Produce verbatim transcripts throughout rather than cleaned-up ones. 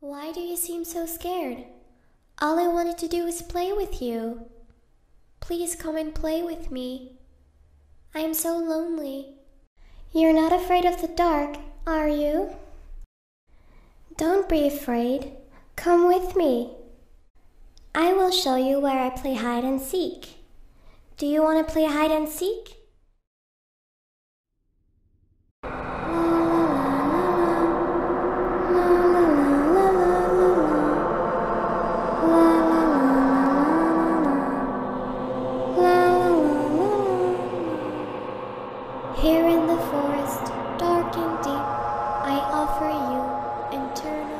Why do you seem so scared? All I wanted to do was play with you. Please come and play with me. I am so lonely. You're not afraid of the dark, are you? Don't be afraid. Come with me. I will show you where I play hide and seek. Do you want to play hide and seek? Here in the forest, dark and deep, I offer you eternal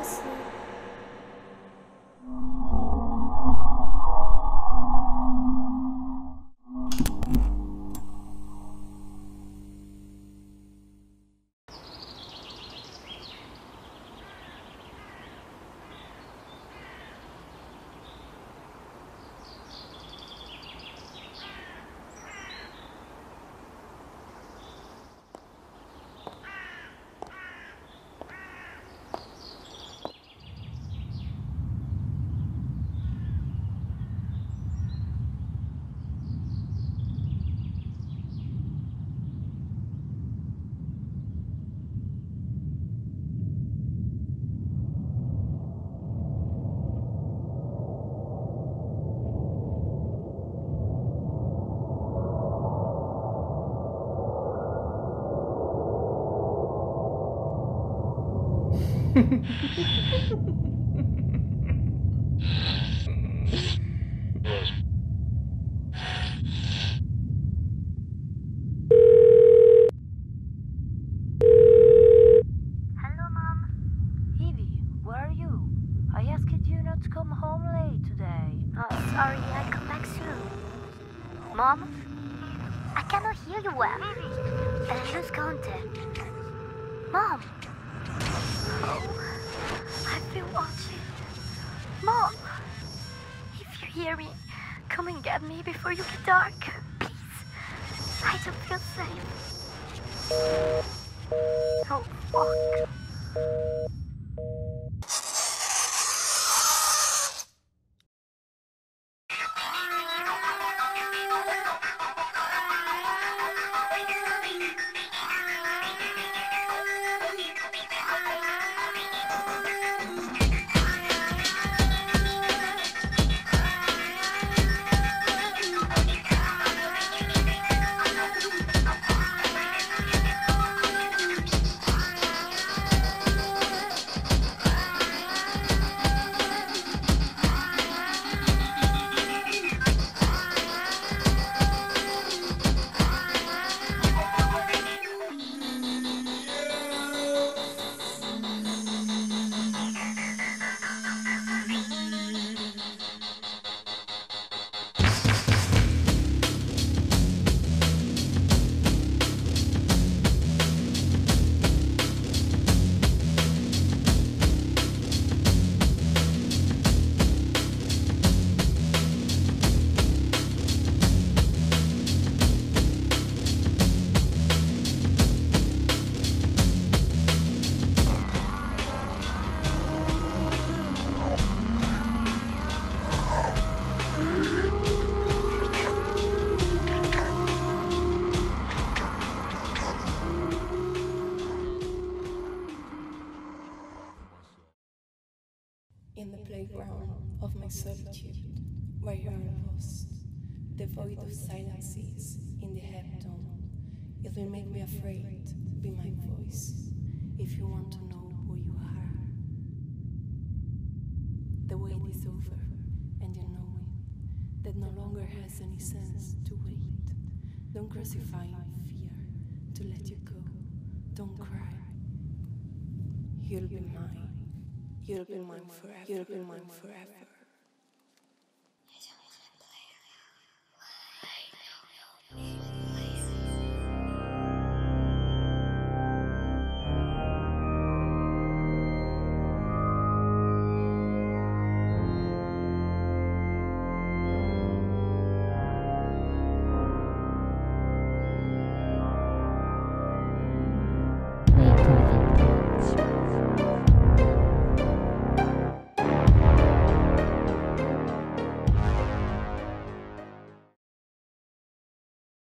Hello, Mom. Evie, where are you? I asked you not to come home late today. Oh, sorry, I'll come back soon. Mom, I cannot hear you well. I just counted. Mom. I've been watching. Mom! If you hear me, come and get me before you get dark. Please. I don't feel safe. Oh, fuck. In the playground of my solitude, where you are lost, the void of silences in the hepton, it will make me afraid to be my voice, if you want to know who you are. The wait is over, and you know it, that no longer has any sense to wait. Don't crucify fear, to let you go, don't cry. You'll be mine. You'll be mine forever. You'll be mine forever.